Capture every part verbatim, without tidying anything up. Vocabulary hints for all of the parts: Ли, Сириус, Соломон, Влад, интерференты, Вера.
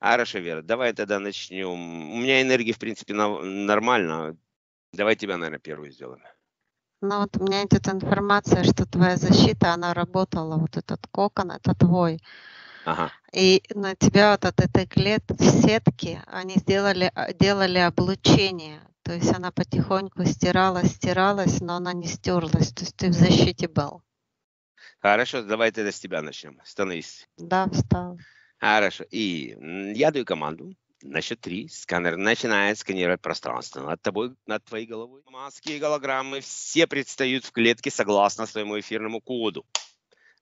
Хорошо, Вера, давай тогда начнем. У меня энергии, в принципе, нормально. Давай тебя, наверное, первую сделаем. Ну вот у меня идет информация, что твоя защита, она работала, вот этот кокон, это твой. Ага. И на тебя вот от этой клетки, сетки, они сделали, делали облучение. То есть она потихоньку стиралась, стиралась, но она не стерлась. То есть ты в защите был. Хорошо, давай тогда с тебя начнем. Становись. Да, встал. Хорошо. И я даю команду. На счет три сканер начинает сканировать пространство над тобой, над твоей головой. Маски и голограммы все предстают в клетке согласно своему эфирному коду.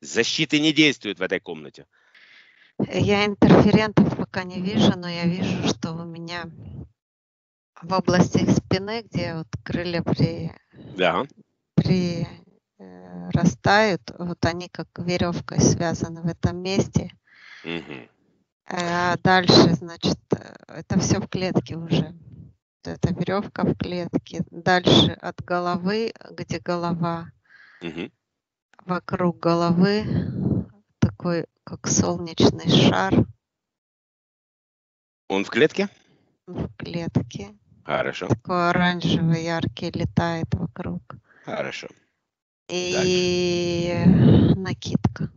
Защиты не действуют в этой комнате. Я интерферентов пока не вижу, но я вижу, что у меня в области спины, где вот крылья при... Да. при... растают, вот они как веревкой связаны в этом месте. Угу. А дальше, значит, это все в клетке уже. Это веревка в клетке. Дальше от головы, где голова, угу. вокруг головы такой, как солнечный шар. Он в клетке? В клетке. Хорошо. Такой оранжевый, яркий, летает вокруг. Хорошо. И дальше. Накидка.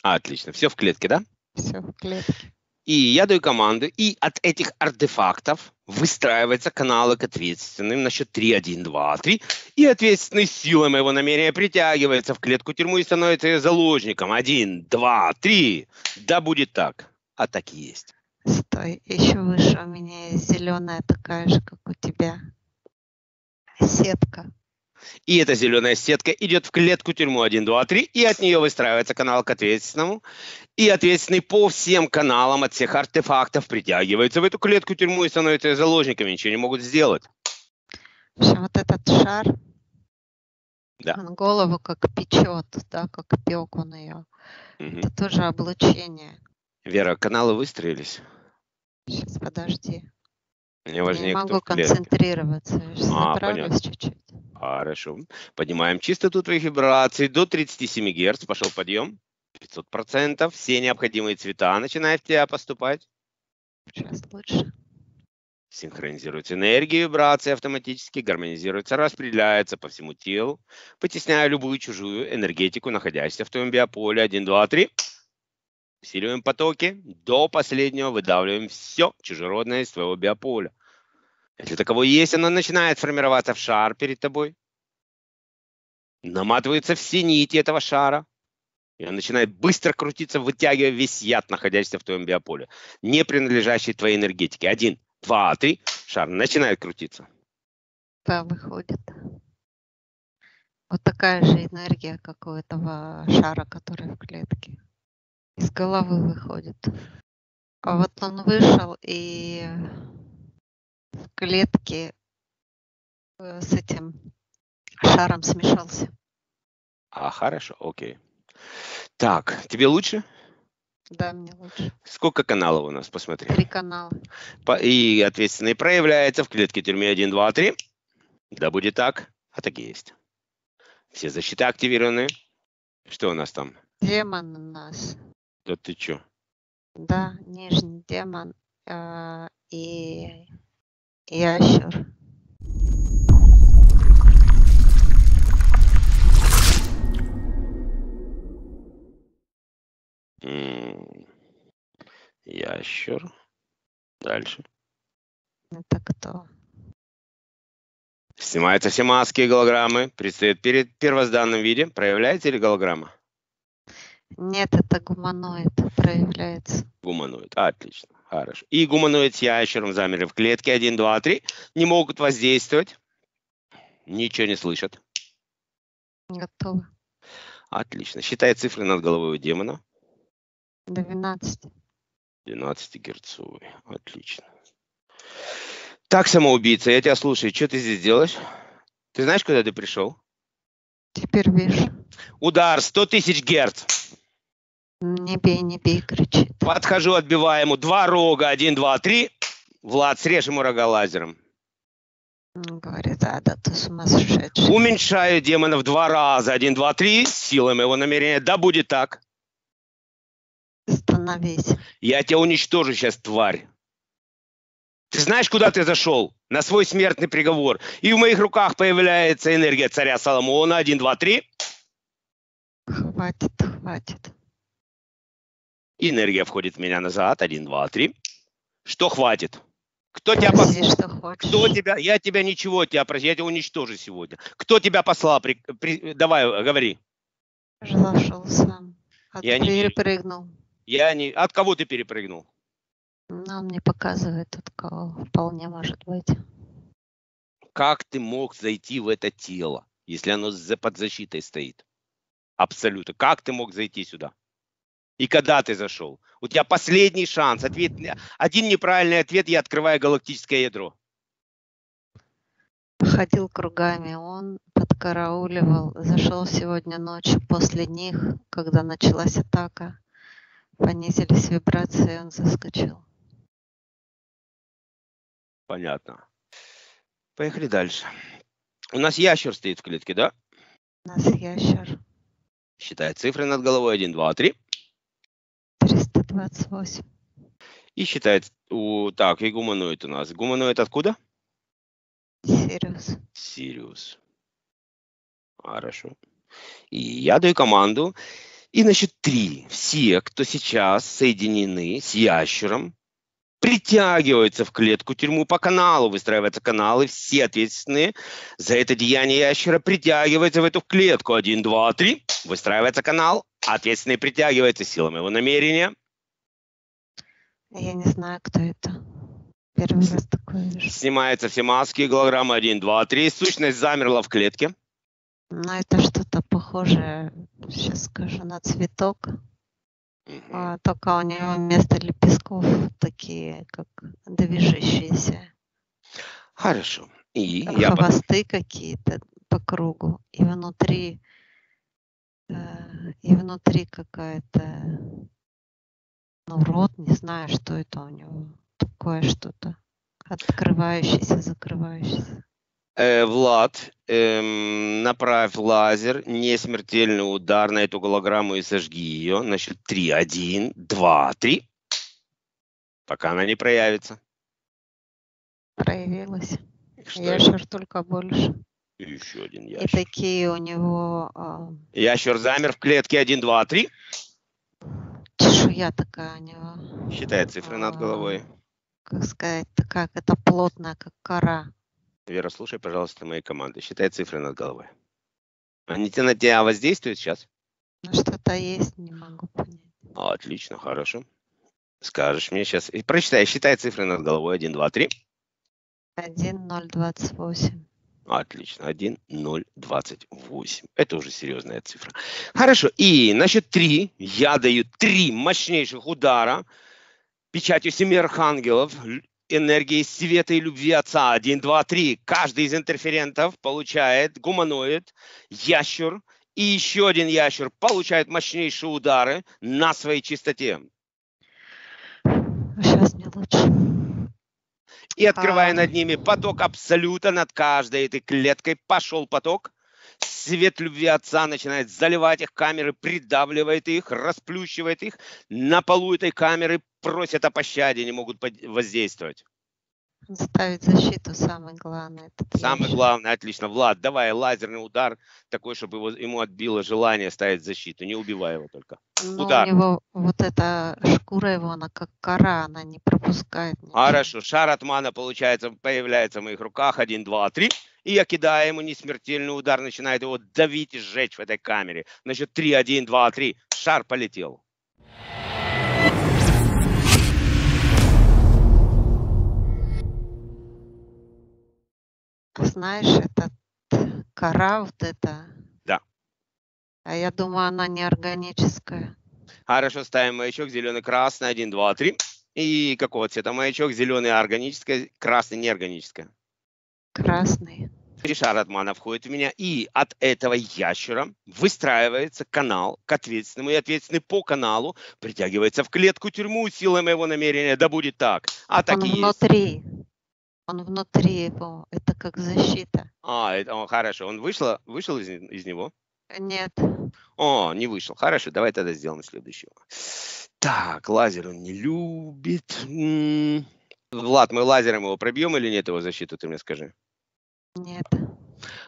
Отлично. Все в клетке, да? Все в клетке. И я даю команду. И от этих артефактов выстраиваются каналы к ответственным на счет три, один, два, три. И ответственный силой моего намерения притягивается в клетку тюрьму и становится ее заложником. один, два, три. Да будет так. А так и есть. Стой. Еще выше у меня есть зеленая такая же, как у тебя. Сетка. И эта зеленая сетка идет в клетку тюрьму один, два, три, и от нее выстраивается канал к ответственному. И ответственный по всем каналам от всех артефактов притягивается в эту клетку тюрьму и становится заложниками. Ничего не могут сделать. В общем, вот этот шар, да. Он голову как печет, да, как пек он ее. Угу. Это тоже облучение. Вера, каналы выстроились? Сейчас, подожди. Мне важнее, не могу концентрироваться. А, понятно. Чуть-чуть. Хорошо. Поднимаем чистоту твоих вибраций до тридцати семи герц. Пошел подъем. пятьсот процентов. Все необходимые цвета начинают в тебя поступать. Сейчас лучше. Синхронизируется энергия, вибрации автоматически, гармонизируется, распределяется по всему телу, потесняя любую чужую энергетику, находящуюся в твоем биополе. один, два, три. Усиливаем потоки, до последнего выдавливаем все чужеродное из твоего биополя. Если таково есть, оно начинает формироваться в шар перед тобой. Наматываются все нити этого шара. И он начинает быстро крутиться, вытягивая весь яд, находящийся в твоем биополе, не принадлежащий твоей энергетике. Один, два, три. Шар начинает крутиться. Да, выходит. Вот такая же энергия, как у этого шара, который в клетке. Из головы выходит. А вот он вышел и в клетке с этим шаром смешался. А, хорошо, окей. Так, тебе лучше? Да, мне лучше. Сколько каналов у нас, посмотри? Три канала. И ответственный проявляется в клетке тюрьме один, два, три. Да будет так, а так и есть. Все защиты активированы. Что у нас там? Демон у нас. Да ты чё? Да, нижний демон э, и ящер. Mm. Ящер. Дальше. Это кто? Снимаются все маски и голограммы. Предстает перед первозданным виде. Проявляется ли голограмма? Нет, это гуманоид проявляется. Гуманоид, отлично, хорошо. И гуманоид с ящером замерли в клетке. Один, два, три. Не могут воздействовать. Ничего не слышат. Готово. Отлично. Считай цифры над головой у демона. двенадцать. двенадцатигерцовый. Отлично. Так, самоубийца, я тебя слушаю. Что ты здесь делаешь? Ты знаешь, куда ты пришел? Теперь вижу. Удар сто тысяч герц. Не бей, не бей, кричит. Подхожу, отбиваю ему два рога. Один, два, три. Влад, срежь ему рога лазером. Он говорит, да, да, ты сумасшедший. Уменьшаю демона в два раза. Один, два, три. Силами его намерения. Да будет так. Становись. на весь. Я тебя уничтожу сейчас, тварь. Ты знаешь, куда ты зашел? На свой смертный приговор. И в моих руках появляется энергия царя Соломона. Один, два, три. Хватит, хватит. Энергия входит в меня назад. Один, два, три. Что хватит? Кто тебя послал? Кто тебя? Я тебя ничего, тебя прошу, я тебя уничтожу сегодня. Кто тебя послал? При, при, давай, говори. Зашел сам. От я перепрыгнул. Не, я не. От кого ты перепрыгнул? Нам не показывает, от кого. Вполне может быть. Как ты мог зайти в это тело, если оно под защитой стоит? Абсолютно. Как ты мог зайти сюда? И когда ты зашел? У тебя последний шанс. Ответ, один неправильный ответ, я открываю галактическое ядро. Ходил кругами он, подкарауливал, зашел сегодня ночью после них, когда началась атака. Понизились вибрации, он заскочил. Понятно. Поехали дальше. У нас ящер стоит в клетке, да? У нас ящер. Считает цифры над головой. Один, два, три. триста двадцать восемь. И считает, у, так, и гуманоид у нас. Гуманоид откуда? Сириус. Сириус. Хорошо. И я даю команду. И на счет три. Все, кто сейчас соединены с ящером, притягиваются в клетку тюрьму по каналу. Выстраиваются каналы. Все ответственные за это деяние ящера притягиваются в эту клетку. Один, два, три. Выстраивается канал. Ответственный притягивается силами его намерения. Я не знаю, кто это. Первый раз такое вижу. Снимаются все маски, голограмма. Один, два, три. Сущность замерла в клетке. Ну, это что-то похожее, сейчас скажу, на цветок. А, только у него вместо лепестков такие, как движущиеся. Хорошо. И там я хвосты по... какие-то по кругу. И внутри... И внутри какая-то, ну, рот, не знаю, что это у него. Такое что-то. Открывающееся, закрывающееся. Э, Влад, эм, направь лазер, несмертельный удар на эту голограмму и сожги ее. На счет три. Один, два, три. Пока она не проявится. Проявилась. Ящер только больше. И еще один ящер. И такие у него... Э... Ящер замер в клетке. Один, два, три. Чешуя такая у него. Считает цифры э... над головой. Как сказать, как это плотная, как кора. Вера, слушай, пожалуйста, мои команды. Считай цифры над головой. Они на тебя воздействуют сейчас? Ну, что-то есть, не могу понять. Отлично, хорошо. Скажешь мне сейчас. И прочитай, считай цифры над головой. Один, два, три. Один, ноль, двадцать восемь. Отлично. один, ноль, двадцать восемь. Это уже серьезная цифра. Хорошо. И на счет три я даю три мощнейших удара печатью семи архангелов, энергии света и любви Отца. один, два, три. Каждый из интерферентов получает гуманоид, ящер и еще один ящер получает мощнейшие удары на своей чистоте. Сейчас мне лучше. И открывая над ними поток абсолюта, над каждой этой клеткой пошел поток. Свет любви Отца начинает заливать их камеры, придавливает их, расплющивает их. На полу этой камеры просят о пощаде, не могут воздействовать. Ставить защиту, самое главное. Самое главное, отлично. Влад, давай лазерный удар, такой, чтобы его, ему отбило желание ставить защиту. Не убивай его только. Но удар. У него вот эта шкура его, она как кора, она не пропускает. Хорошо. Шар от мана получается, появляется в моих руках. Один, два, три. И я кидаю ему несмертельный удар, начинает его давить и сжечь в этой камере. На счет три, один, два, три. Шар полетел. Знаешь, это кора вот эта. Да. А я думаю, она неорганическая. Хорошо, ставим маячок зеленый-красный. Один, два, три. И какого цвета маячок? Зеленый органическая, красный неорганическая. Красный. Три шара от мана входит в меня. И от этого ящера выстраивается канал к ответственному. И ответственный по каналу притягивается в клетку тюрьму силой моего намерения. Да будет так. А так и есть. Внутри. Он внутри его, это как защита. А, это, о, хорошо. Он вышел, вышел из, из него? Нет. О, не вышел. Хорошо, давай тогда сделаем следующего. Так, лазер он не любит. М-м. Влад, мы лазером его пробьем или нет его защиту, ты мне скажи? Нет.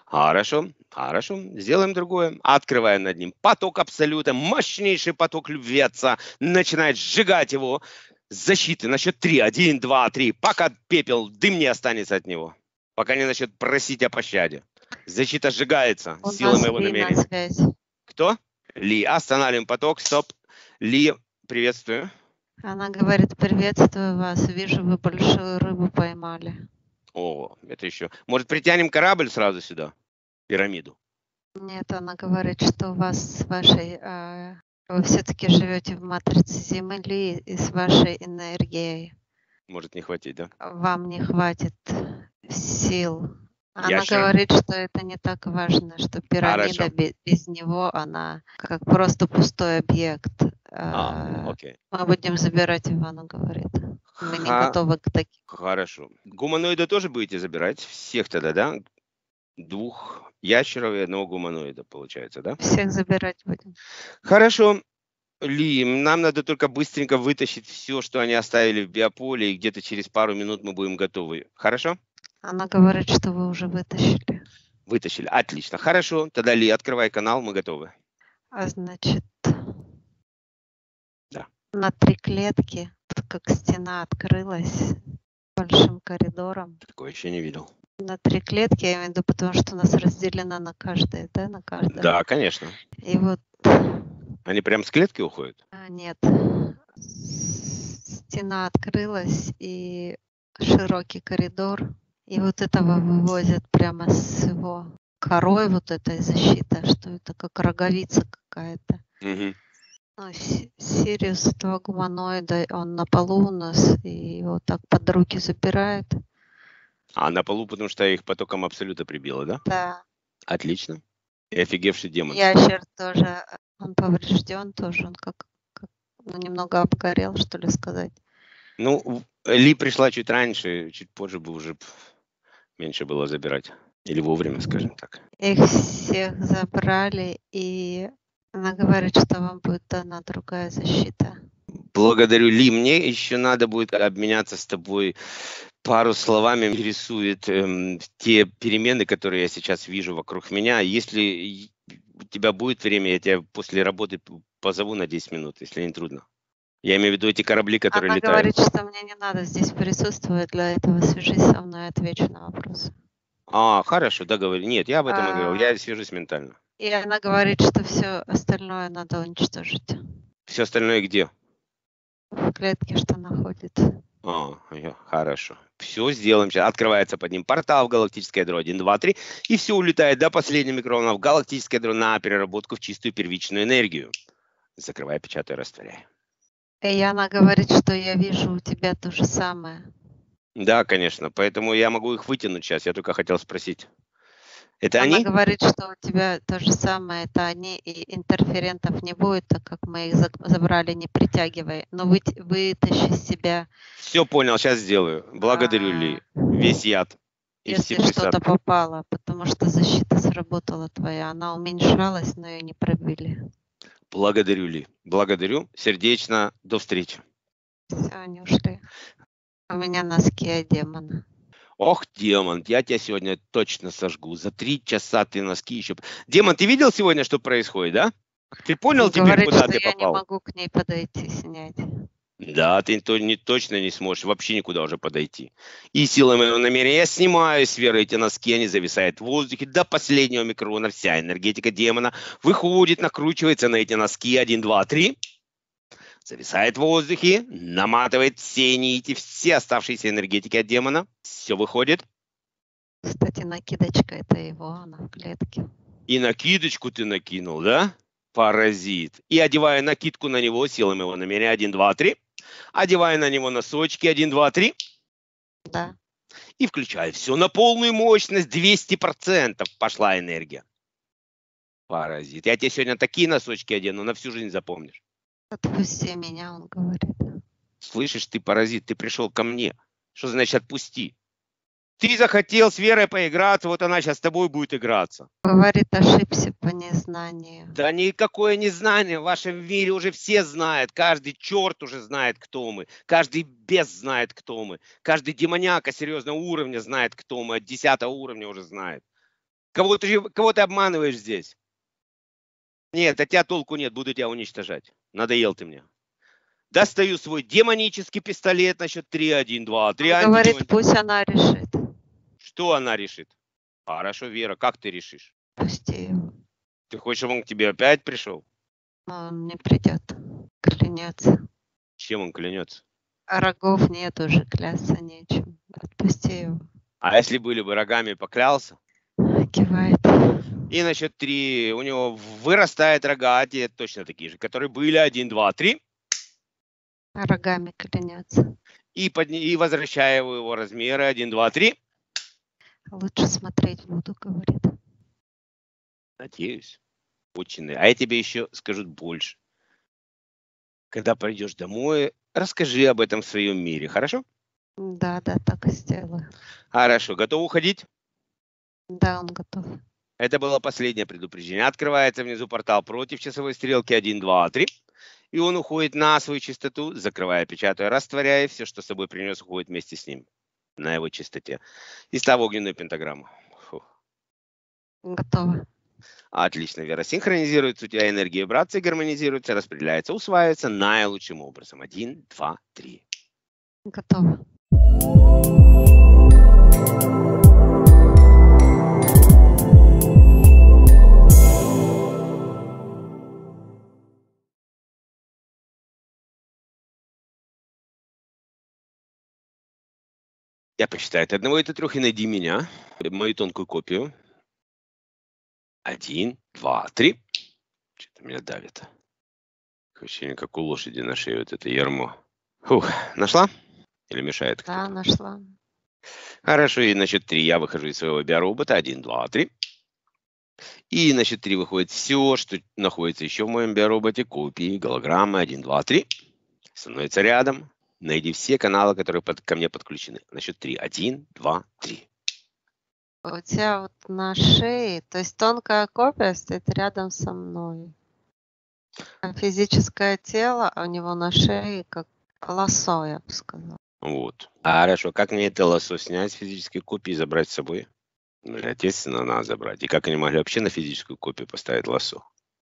Хорошо, хорошо. Сделаем другое. Открываем над ним поток абсолюта. Мощнейший поток любви отца. Начинает сжигать его. Защиты на счет три. Один, два, три. Пока пепел, дым не останется от него. Пока не начнет просить о пощаде. Защита сжигается силами его намерения. Кто? Ли. Останавливаем поток. Стоп. Ли... Приветствую. Она говорит, приветствую вас. Вижу, вы большую рыбу поймали. О, это еще. Может, притянем корабль сразу сюда? Пирамиду? Нет, она говорит, что у вас с вашей... Э, вы все-таки живете в матрице Земли и с вашей энергией. Может, не хватить, да? Вам не хватит сил. Она Ящер. говорит, что это не так важно, что пирамида без, без него, она как просто пустой объект. А, окей. Мы будем забирать, Ивану говорит. Мы не а, готовы к таким. Хорошо. Гуманоида тоже будете забирать? Всех тогда, да? Двух ящеров и одного гуманоида, получается, да? Всех забирать будем. Хорошо. Ли, нам надо только быстренько вытащить все, что они оставили в биополе, и где-то через пару минут мы будем готовы. Хорошо? Она говорит, что вы уже вытащили. Вытащили. Отлично. Хорошо. Тогда, Ли, открывай канал, мы готовы. А значит... На три клетки, как стена открылась большим коридором. Такое еще не видел. На три клетки, я имею в виду, потому что у нас разделено на каждое, да, на каждое. Да, конечно. И вот... Они прям с клетки уходят? А, нет. Стена открылась, и широкий коридор. И вот этого вывозят прямо с его корой, вот этой защиты, что это как роговица какая-то. Угу. Ну, Сириус этого гуманоида, он на полу у нас, и его так под руки забирают. А на полу, потому что их потоком абсолюта прибило, да? Да. Отлично. И офигевший демон. Ящер тоже, он поврежден тоже, он как, как ну, немного обгорел, что ли сказать. Ну, Ли пришла чуть раньше, чуть позже бы уже меньше было забирать. Или вовремя, скажем так. Их всех забрали, и... Она говорит, что вам будет дана другая защита. Благодарю, Ли. Мне еще надо будет обменяться с тобой пару словами. Рисует эм, те перемены, которые я сейчас вижу вокруг меня. Если у тебя будет время, я тебя после работы позову на десять минут, если не трудно. Я имею в виду эти корабли, которые Она летают. Она говорит, что мне не надо здесь присутствовать. Для этого свяжись со мной и отвечу на вопрос. А, хорошо, да, говорю. Нет, я об этом а... и говорил. Я свяжусь ментально. И она говорит, что все остальное надо уничтожить. Все остальное где? В клетке, что находится. О, хорошо. Все сделаем сейчас. Открывается под ним портал в галактическое ядро один, два, три. И все улетает до последнего микрона в галактическое ядро на переработку в чистую первичную энергию. Закрывай, печатай, растворяй. И она говорит, что я вижу у тебя то же самое. Да, конечно. Поэтому я могу их вытянуть сейчас. Я только хотел спросить. Это Она они? говорит, что у тебя то же самое, это они, и интерферентов не будет, так как мы их забрали, не притягивая, но вы, вытащи из себя. Все понял, сейчас сделаю. Благодарю, а, Ли. Весь яд. Если что-то попало, потому что защита сработала твоя, она уменьшалась, но ее не пробили. Благодарю, Ли. Благодарю. Сердечно. До встречи. Все, они ушли. У меня носки от демона. Ох, демон, я тебя сегодня точно сожгу. За три часа ты носки еще... Демон, ты видел сегодня, что происходит, да? Ты понял теперь, говорит, куда ты я попал? Я не могу к ней подойти, снять. Да, ты то, не, точно не сможешь вообще никуда уже подойти. И силой моего намерения я снимаю с Веры эти носки, они зависают в воздухе до последнего микрона. Вся энергетика демона выходит, накручивается на эти носки. Один, два, три... Зависает в воздухе, наматывает все нити, все оставшиеся энергетики от демона. Все выходит. Кстати, накидочка это его, она в клетке. И накидочку ты накинул, да? Паразит. И одевая накидку на него, силами его намерения, один, два, три. Одевая на него носочки, один, два, три. Да. И включая все на полную мощность, двести процентов пошла энергия. Паразит. Я тебе сегодня такие носочки одену, на всю жизнь запомнишь. Отпусти меня, он говорит. Слышишь, ты паразит, ты пришел ко мне. Что значит отпусти? Ты захотел с Верой поиграться, вот она сейчас с тобой будет играться. Говорит, ошибся по незнанию. Да никакое незнание. В вашем мире уже все знают. Каждый черт уже знает, кто мы. Каждый бес знает, кто мы. Каждый демоняка серьезного уровня знает, кто мы. От десятого уровня уже знает. Кого ты, кого ты обманываешь здесь? Нет, от тебя толку нет. Буду тебя уничтожать. Надоел ты мне. Достаю свой демонический пистолет на счет три, один, два, три. Он говорит, пусть она решит. Что она решит? Хорошо, Вера, как ты решишь? Пусти его. Ты хочешь, чтобы он к тебе опять пришел? Он не придет. Клянется. Чем он клянется? А рогов нет уже, клясться нечем. Отпусти его. А если были бы рогами, поклялся? Кивает. И на счет три у него вырастает рога, а те точно такие же, которые были один, два, три. А рогами клянется. И, под... и возвращаю его размеры один, два, три. Лучше смотреть буду, говорит. Надеюсь. Очень. А я тебе еще скажу больше. Когда придешь домой, расскажи об этом в своем мире, хорошо? Да, да, так и сделаю. Хорошо. Готов уходить? Да, он готов. Это было последнее предупреждение. Открывается внизу портал против часовой стрелки один, два, три. И он уходит на свою чистоту, закрывая, печатая, растворяя. Все, что с собой принес, уходит вместе с ним. На его чистоте. И ставлю огненную пентаграмму. Фух. Готово. Отлично, Вера. Синхронизируется у тебя энергия, вибрации гармонизируется, распределяется, усваивается наилучшим образом. Один, два, три. Готово. Я посчитаю от одного до трех и найди меня, мою тонкую копию. Один, два, три. Что-то меня давит. Ощущение, как у лошади на шее вот это ярмо. Фух, нашла? Или мешает кто-то? Да, нашла. Хорошо, и на счет три я выхожу из своего биоробота. Один, два, три. И на счет три выходит все, что находится еще в моем биороботе. Копии, голограммы. Один, два, три. Становится рядом. Найди все каналы, которые под, ко мне подключены. На счет три. Один, два, три. У тебя вот на шее, то есть тонкая копия стоит рядом со мной. А физическое тело у него на шее как лосо, я бы сказала. Вот. А хорошо, как мне это лосо снять с физической копии и забрать с собой? Ну, естественно, надо забрать. И как они могли вообще на физическую копию поставить лосо?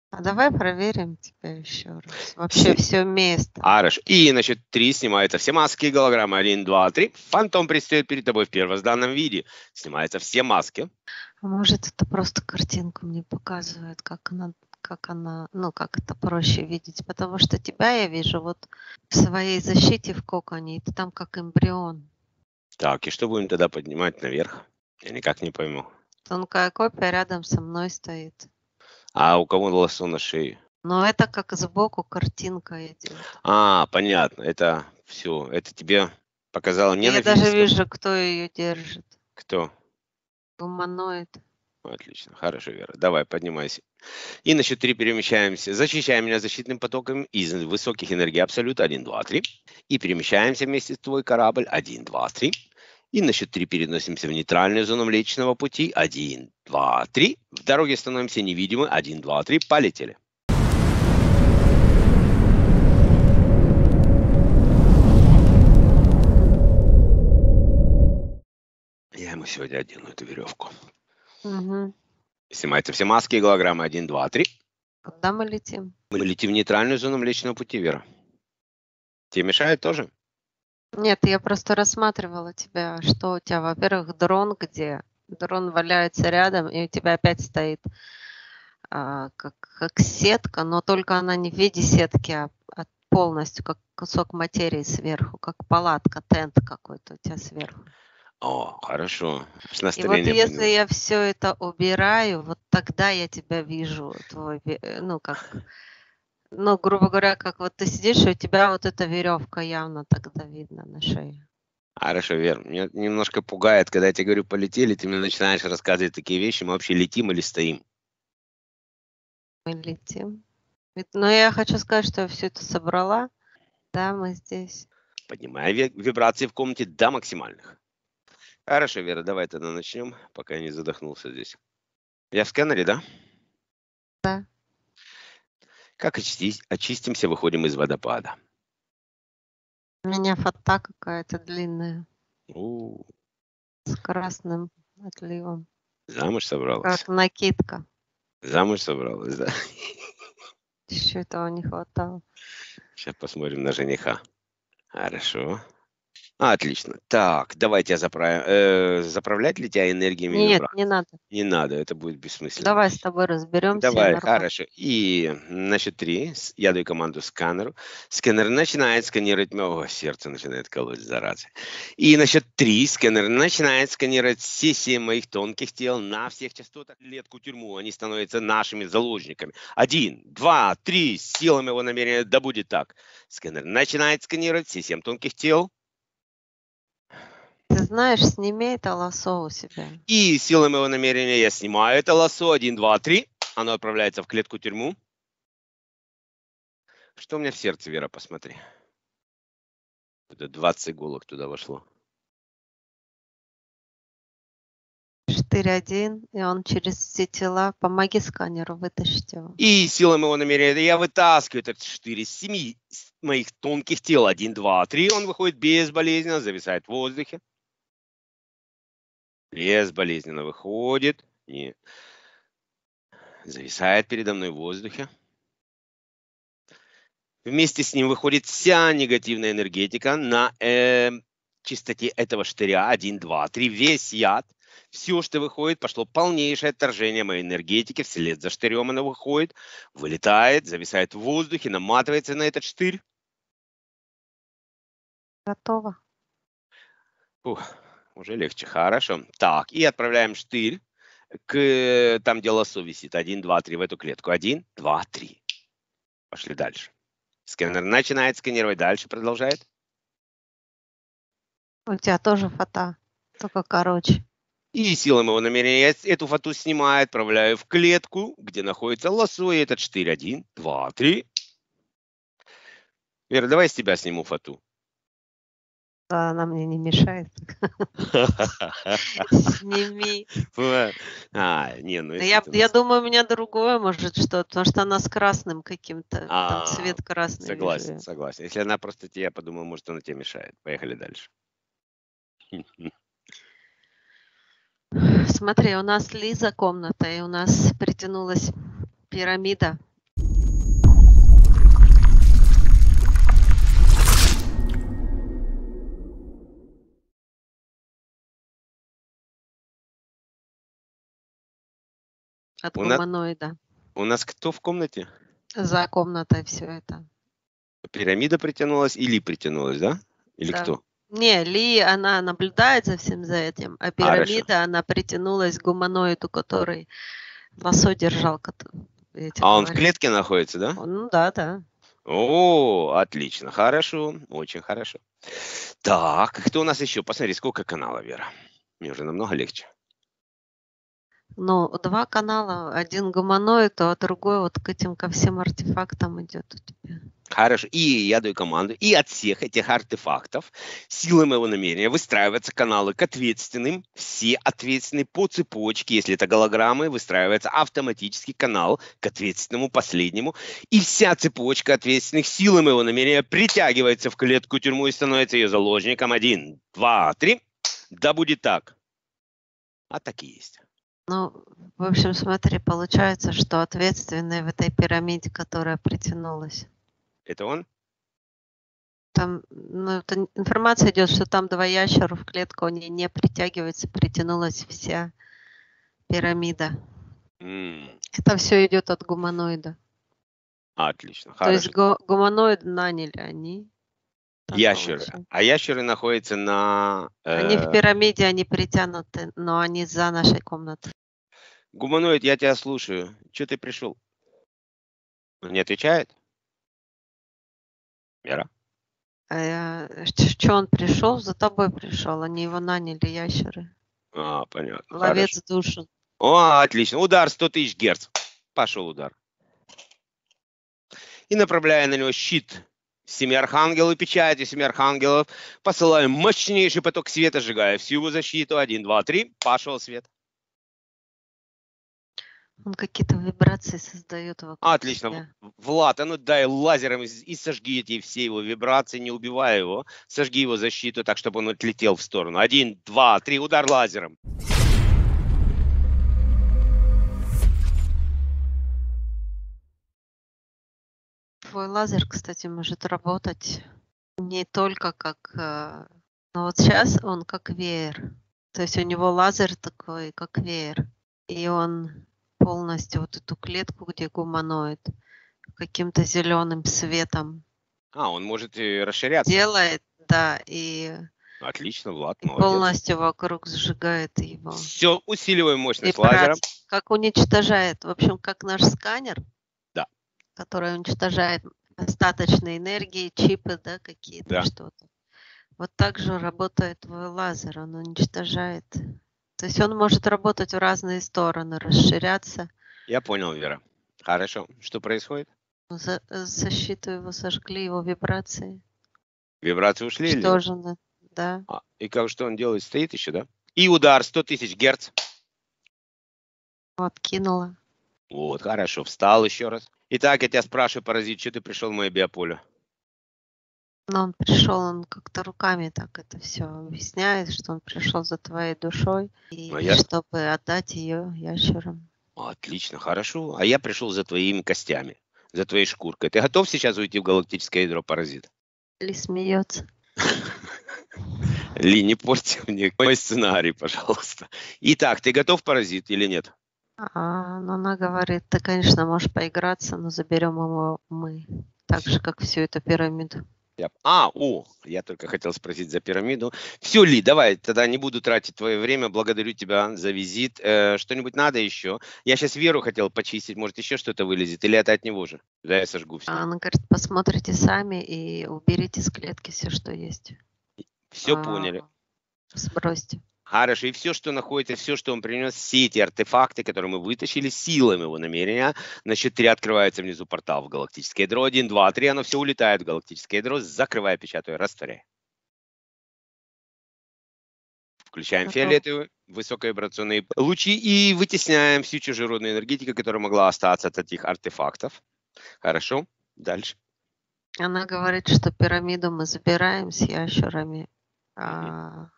А давай проверим тебя еще раз. Вообще все место. Хорошо. И на счет три снимаются все маски и голограммы. Один, два, три. Фантом предстает перед тобой в первозданном виде. Снимаются все маски. А может, это просто картинку мне показывает, как она, как она, ну, как это проще видеть. Потому что тебя я вижу вот в своей защите в коконе. И ты там как эмбрион. Так, и что будем тогда поднимать наверх? Я никак не пойму. Тонкая копия рядом со мной стоит. А у кого лосо на шее? Ну, это как сбоку картинка идет. А, понятно. Это все. Это тебе показало не на физическом. Я даже вижу, кто ее держит. Кто? Гуманоид. Отлично. Хорошо, Вера. Давай, поднимайся. И на счет три перемещаемся. Защищай меня защитным потоком из высоких энергий абсолют. Один, два, три. И перемещаемся вместе с твой корабль. Один, два, три. И на счет три переносимся в нейтральную зону Млечного Пути. Один, два, три. В дороге становимся невидимы. Один, два, три. Полетели. Я ему сегодня одену эту веревку. Угу. Снимаются все маски и голограммы. Один, два, три. Куда мы летим? Мы летим в нейтральную зону Млечного Пути, Вера. Тебе мешает тоже? Нет, я просто рассматривала тебя, что у тебя, во-первых, дрон где? Дрон валяется рядом, и у тебя опять стоит а, как, как сетка, но только она не в виде сетки, а, а полностью как кусок материи сверху, как палатка, тент какой-то у тебя сверху. О, хорошо. И вот если я все это убираю, вот тогда я тебя вижу, твой, ну как... Ну, грубо говоря, как вот ты сидишь, и у тебя вот эта веревка явно тогда видно на шее. Хорошо, Вер. Меня немножко пугает, когда я тебе говорю полетели, ты мне начинаешь рассказывать такие вещи. Мы вообще летим или стоим? Мы летим. Но я хочу сказать, что я все это собрала. Да, мы здесь. Поднимай вибрации в комнате до максимальных. Хорошо, Вера, давай тогда начнем, пока я не задохнулся здесь. Я в сканере, да? Да. Как очистить, очистимся, выходим из водопада? У меня фото какая-то длинная. У -у -у. С красным отливом. Замуж собралась? Как накидка. Замуж собралась, да. Еще этого не хватало. Сейчас посмотрим на жениха. Хорошо. А, отлично. Так, давайте заправим. Э, заправлять ли тебя энергиями? Нет, не надо. Не надо, это будет бессмысленно. Давай с тобой разберемся. Давай, хорошо. И на счет три я даю команду сканеру. Сканер начинает сканировать... О, сердце начинает колоть, зараза. И на счет три сканер начинает сканировать все семь моих тонких тел на всех частотах. Клетку тюрьму, они становятся нашими заложниками. Один, два, три, с силами его намерения, да будет так. Сканер начинает сканировать все семь тонких тел. Ты знаешь, сними это лосо у себя. И силой моего намерения я снимаю это лосо. Один, два, три. Оно отправляется в клетку-тюрьму. Что у меня в сердце, Вера, посмотри. Это двадцать иголок туда вошло. четыре один, и он через все тела. Помоги сканеру, вытащить его. И силой моего намерения я вытаскиваю это четыре из семи моих тонких тел. один, два, три. Он выходит безболезненно, зависает в воздухе. Безболезненно выходит. Не. Зависает передо мной в воздухе. Вместе с ним выходит вся негативная энергетика на э, чистоте этого штыря. один, два, три. Весь яд. Все, что выходит, пошло полнейшее отторжение моей энергетики. Вслед за штырем она выходит, вылетает, зависает в воздухе, наматывается на этот штырь. Готово. Ух. Уже легче. Хорошо. Так, и отправляем штырь к там, где лосо висит. Один, два, три в эту клетку. Один, два, три. Пошли дальше. Сканер начинает сканировать. Дальше продолжает. У тебя тоже фото, только короче. И силой моего намерения я эту фоту снимаю, отправляю в клетку, где находится лосо. И этот штырь. Один, два, три. Вера, давай с тебя сниму фоту. Да, она мне не мешает. Сними. А, не, ну, я я думаю, у меня другое может что-то, потому что она с красным каким-то, а, там цвет красный. Согласен, вижу. Согласен. Если она просто тебе, я подумаю, может, она тебе мешает. Поехали дальше. Смотри, у нас Лиза комната, и у нас притянулась пирамида. От гуманоида. У нас кто в комнате? За комнатой все это. Пирамида притянулась или притянулась, да? Или да. Кто? Не, Ли, она наблюдает за всем за этим, а пирамида, а, она притянулась к гуманоиду, который лосо держал. Эти, а он говорят. В клетке находится, да? Ну да, да. О, отлично, хорошо, очень хорошо. Так, кто у нас еще? Посмотри, сколько каналов, Вера. Мне уже намного легче. Ну, два канала, один гуманоид, а другой вот к этим, ко всем артефактам идет у тебя. Хорошо, и я даю команду, и от всех этих артефактов силой моего намерения выстраиваются каналы к ответственным, все ответственные по цепочке, если это голограммы, выстраивается автоматический канал к ответственному, последнему, и вся цепочка ответственных силой моего намерения притягивается в клетку-тюрьму и становится ее заложником. Один, два, три, да будет так. А так и есть. Ну, в общем, смотри, получается, что ответственный в этой пирамиде, которая притянулась. Это он? Там, ну, это информация идет, что там два ящера в клетку, они не притягиваются, притянулась вся пирамида. Mm. Это все идет от гуманоида. Отлично. То хорошо. Есть гу гуманоид наняли они. Ящеры. А ящеры находятся на... Э... Они в пирамиде, они притянуты, но они за нашей комнатой. Гуманоид, я тебя слушаю. Че ты пришел? Он не отвечает? Вера? А, че он пришел? За тобой пришел. Они его наняли, ящеры. А, понятно. Ловец души. О, отлично. Удар сто тысяч герц. Пошел удар. И направляя на него щит. Семи архангелов и печати семи архангелов. Посылаем мощнейший поток света, сжигая всю его защиту. Один, два, три. Пошел свет. Он какие-то вибрации создает вокруг. Отлично. Себя. Влад, а ну дай лазером и сожги эти все его вибрации, не убивая его. Сожги его защиту так, чтобы он отлетел в сторону. Один, два, три. Удар лазером. Твой лазер, кстати, может работать не только как... Но вот сейчас он как веер. То есть у него лазер такой, как веер. И он полностью вот эту клетку, где гуманоид, каким-то зеленым светом. А, он может и расширяться. Делает, да. И отлично, Влад, молодец. Полностью вокруг сжигает его. Все, усиливаем мощность лазера. Как уничтожает. В общем, как наш сканер, которая уничтожает остаточные энергии, чипы, да, какие-то, да, что-то. Вот так же работает твой лазер, он уничтожает. То есть он может работать в разные стороны, расширяться. Я понял, Вера. Хорошо. Что происходит? За защиту его сожгли, его вибрации. Вибрации ушли? Уничтожены, да. А, и как, что он делает? Стоит еще, да? И удар сто тысяч герц. Вот, кинула. Вот, хорошо. Встал еще раз. Итак, я тебя спрашиваю, паразит, что ты пришел в мое биополе? Ну, он пришел, он как-то руками так это все объясняет, что он пришел за твоей душой, и а я... чтобы отдать ее ящерам. Отлично, хорошо. А я пришел за твоими костями, за твоей шкуркой. Ты готов сейчас уйти в галактическое ядро, паразит? Ли смеется. Ли, не порти мне мой сценарий, пожалуйста. Итак, ты готов, паразит, или нет? А, но она говорит, ты, конечно, можешь поиграться, но заберем его мы, так же, как всю эту пирамиду. А, о, я только хотел спросить за пирамиду. Все, Ли, давай, тогда не буду тратить твое время, благодарю тебя за визит. Э, что-нибудь надо еще? Я сейчас Веру хотел почистить, может, еще что-то вылезет, или это от него же? Да, я сожгу все. Она говорит, посмотрите сами и уберите из клетки все, что есть. Все а, поняли. Сбросьте. Хорошо, и все, что находится, все, что он принес, все эти артефакты, которые мы вытащили, силами его намерения, на счет три открывается внизу портал в галактическое ядро. Один, два, три, оно все улетает в галактическое ядро, закрывая, печатая, растворяя. Включаем фиолетовые, высоковибрационные лучи и вытесняем всю чужеродную энергетику, которая могла остаться от этих артефактов. Хорошо, дальше. Она говорит, что пирамиду мы забираем с ящерами. А...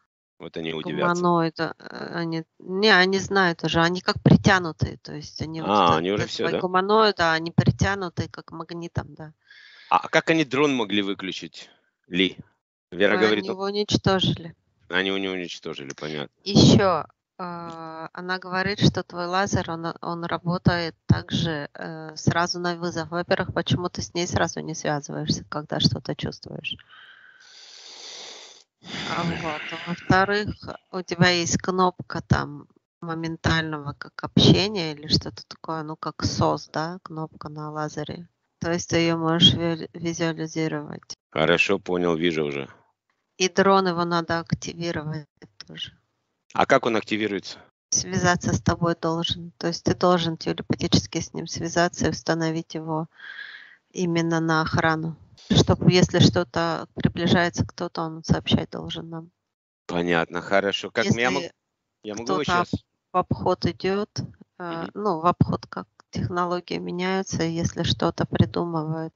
Вот они удивятся. Гуманоиды, они, не, они знают уже, они как притянутые, то есть они, а, вот, они уже все, да? Гуманоиды, они притянутые как магнитом, да. А как они дрон могли выключить, Ли? Вера они говорит, его уничтожили. Они его не уничтожили, понятно. Еще э, она говорит, что твой лазер, он, он работает также э, сразу на вызов. Во-первых, почему ты с ней сразу не связываешься, когда что-то чувствуешь? Вот. Во-вторых, у тебя есть кнопка там моментального как общения или что-то такое, ну как эс о эс, да, кнопка на лазере. То есть ты ее можешь визуализировать. Хорошо, понял, вижу уже. И дрон его надо активировать тоже. А как он активируется? Связаться с тобой должен. То есть ты должен телепатически с ним связаться и установить его именно на охрану. Чтобы, если что-то приближается кто-то, он сообщать должен нам. Понятно, хорошо. Как если я могу, я могу сейчас... в обход идет, э, ну, в обход как технологии меняются, если что-то придумывают,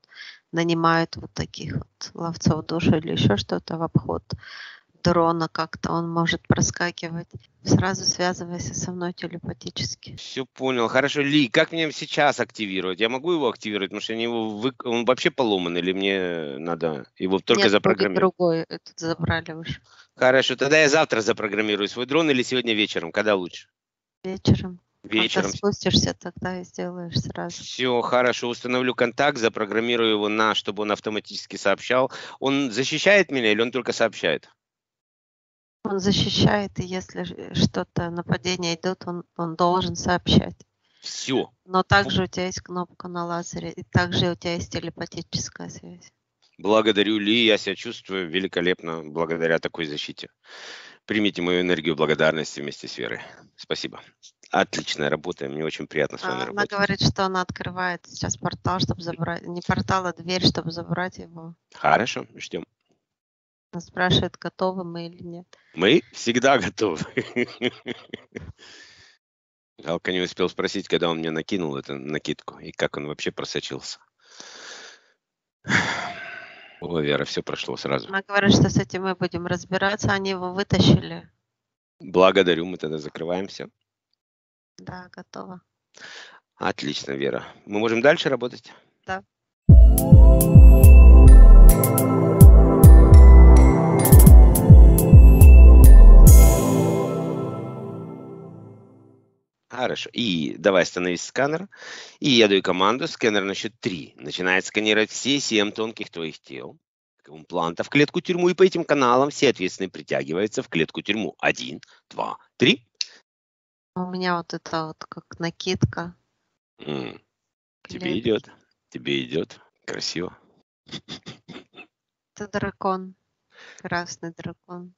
нанимают вот таких вот ловцов души или еще что-то в обход дрона как-то, он может проскакивать. Сразу связывайся со мной телепатически. Все понял. Хорошо, Ли, как мне сейчас активировать? Я могу его активировать, потому что они его вы... он вообще поломан, или мне надо его только Нет, запрограммировать? Другой, этот забрали уже. Хорошо, тогда я завтра запрограммирую свой дрон или сегодня вечером? Когда лучше? Вечером. Вечером. Когда спустишься, тогда и сделаешь сразу. Все, хорошо. Установлю контакт, запрограммирую его на, чтобы он автоматически сообщал. Он защищает меня или он только сообщает? Он защищает, и если что-то, нападение идет, он, он должен сообщать. Все. Но также у тебя есть кнопка на лазере, и также у тебя есть телепатическая связь. Благодарю, Ли, я себя чувствую великолепно благодаря такой защите. Примите мою энергию благодарности вместе с Верой. Спасибо. Отличная работа, мне очень приятно с вами она работать. Она говорит, что она открывает сейчас портал, чтобы забрать, не портал, а дверь, чтобы забрать его. Хорошо, ждем. Она спрашивает, готовы мы или нет. Мы всегда готовы. Галка не успел спросить, когда он мне накинул эту накидку, и как он вообще просочился. О, Вера, все прошло сразу. Она говорит, что с этим мы будем разбираться, они его вытащили. Благодарю, мы тогда закрываемся. Да, готово. Отлично, Вера. Мы можем дальше работать? Да. Хорошо. И давай остановись сканер. И я даю команду. Сканер на счет три. Начинает сканировать все семь тонких твоих тел. Импланта в клетку тюрьму. И по этим каналам все ответственные притягиваются в клетку тюрьму. Один, два, три. У меня вот это вот как накидка. Mm. Тебе идет. Тебе идет. Красиво. Это дракон. Красный дракон.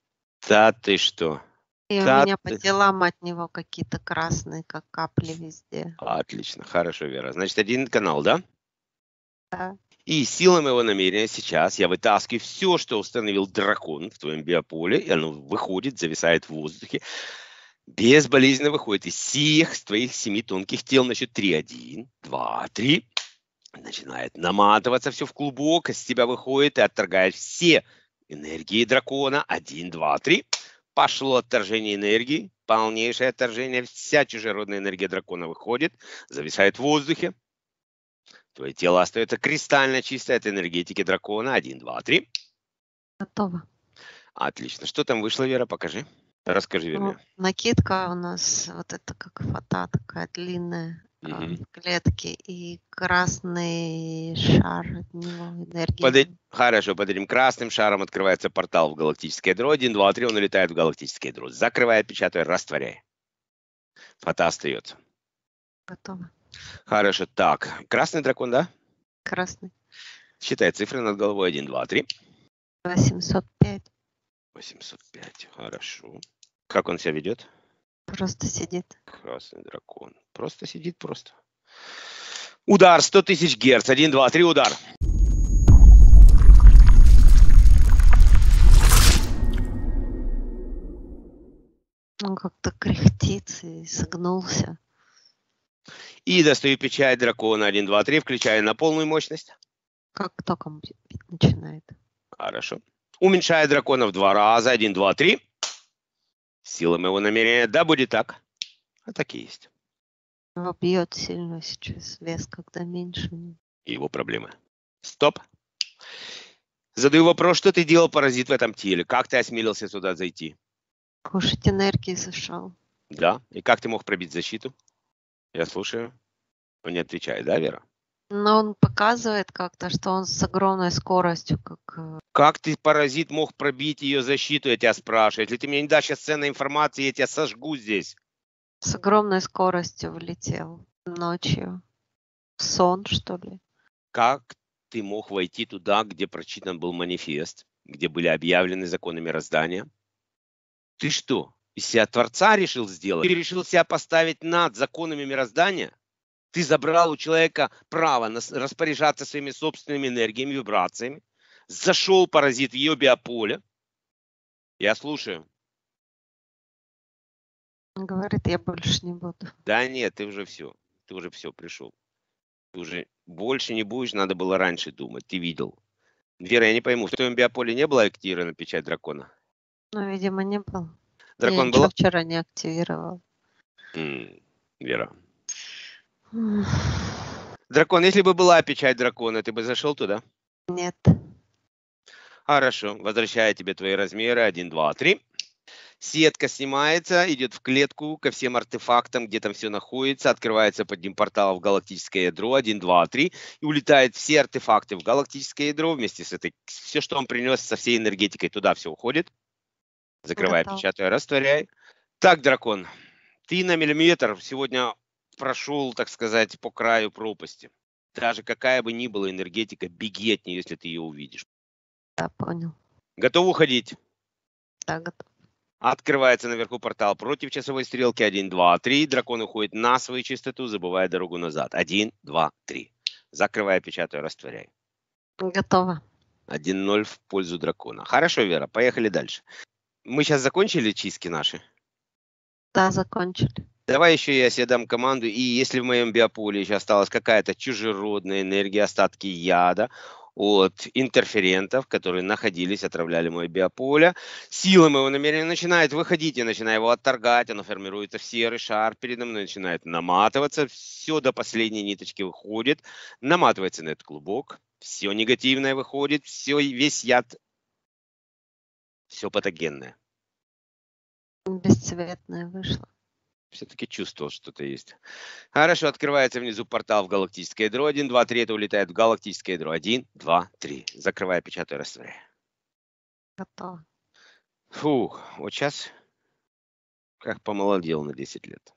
Да ты что? И да у меня ты... по делам от него какие-то красные, как капли везде. Отлично. Хорошо, Вера. Значит, один канал, да? Да. И силой моего намерения сейчас я вытаскиваю все, что установил дракон в твоем биополе. И оно выходит, зависает в воздухе. Безболезненно выходит из всех твоих семи тонких тел на счет три. Один, два, три. Начинает наматываться все в клубок. Из тебя выходит и отторгает все энергии дракона. Один, два, три. Пошло отторжение энергии. Полнейшее отторжение. Вся чужеродная энергия дракона выходит. Зависает в воздухе. Твое тело остается кристально чистое от энергетики дракона. Один, два, три. Готово. Отлично. Что там вышло, Вера? Покажи. Расскажи, вернее. Ну, накидка у нас, вот это как фата такая длинная, угу. В клетке, и красный шар от него энергии. Подо... Хорошо, под этим красным шаром открывается портал в галактическое ядро. Один, два, три, он улетает в галактическое ядро. Закрывай, печатай, растворяй. Фата остается. Готово. Хорошо, так. Красный дракон, да? Красный. Считай цифры над головой. Один, два, три. восемьсот пять. восемьсот пять. Хорошо. Как он себя ведет? Просто сидит. Красный дракон. Просто сидит, просто. Удар сто тысяч герц. Один, два, три, удар. Он как-то кряхтит и согнулся. И достаю печать дракона. Один, два, три. Включаю на полную мощность. Как током бить начинает. Хорошо. Уменьшая дракона в два раза. Один, два, три. Сила моего намерения. Да, будет так. А так и есть. Его бьет сильно сейчас. Вес когда меньше. Его проблемы. Стоп. Задаю вопрос, что ты делал, паразит, в этом теле? Как ты осмелился сюда зайти? Кушать энергии зашел. Да. И как ты мог пробить защиту? Я слушаю. Он не отвечает, да, Вера? Но он показывает как-то, что он с огромной скоростью. Как... как ты, паразит, мог пробить ее защиту, я тебя спрашиваю. Если ты мне не дашь сейчас ценной информации, я тебя сожгу здесь. С огромной скоростью влетел ночью. В сон, что ли? Как ты мог войти туда, где прочитан был манифест, где были объявлены законы мироздания? Ты что, из себя Творца решил сделать? Ты решил себя поставить над законами мироздания? Ты забрал у человека право распоряжаться своими собственными энергиями, вибрациями. Зашел паразит в ее биополе. Я слушаю. Говорит, я больше не буду. Да нет, ты уже все. Ты уже все, пришел. Ты уже больше не будешь, надо было раньше думать. Ты видел. Вера, я не пойму, в твоем биополе не была активирована печать дракона? Ну, видимо, не было. Дракон был? Я вчера не активировал. М-м, Вера. Дракон, если бы была печать дракона, ты бы зашел туда? Нет. Хорошо. Возвращаю тебе твои размеры. Один, два, три. Сетка снимается, идет в клетку ко всем артефактам, где там все находится. Открывается под ним портал в галактическое ядро. Один, два, три. И улетают все артефакты в галактическое ядро вместе с этой. Все, что он принес со всей энергетикой, туда все уходит. Закрывай, печатай, растворяй. Так, дракон, ты на миллиметр сегодня... прошел, так сказать, по краю пропасти. Даже какая бы ни была энергетика, беги от нее, если ты ее увидишь. Да, понял. Готов уходить? Да, готов. Открывается наверху портал против часовой стрелки. один, два, три. Дракон уходит на свою частоту, забывая дорогу назад. один, два, три. Закрываю, печатаю, растворяю. Готово. один ноль в пользу дракона. Хорошо, Вера, поехали дальше. Мы сейчас закончили чистки наши? Да, закончили. Давай еще я себе дам команду. И если в моем биополе еще осталась какая-то чужеродная энергия, остатки яда от интерферентов, которые находились, отравляли мое биополе, сила моего намерения начинает выходить, я начинаю его отторгать, оно формируется в серый шар, передо мной начинает наматываться, все до последней ниточки выходит, наматывается на этот клубок, все негативное выходит, все, весь яд, все патогенное. Бесцветное вышло. Все-таки чувствовал, что-то есть. Хорошо, открывается внизу портал в галактическое ядро. один, два, три, это улетает в галактическое ядро. один, два, три. Закрываю, печатаю, растворяю. Готово. Фух, вот сейчас как помолодел на десять лет.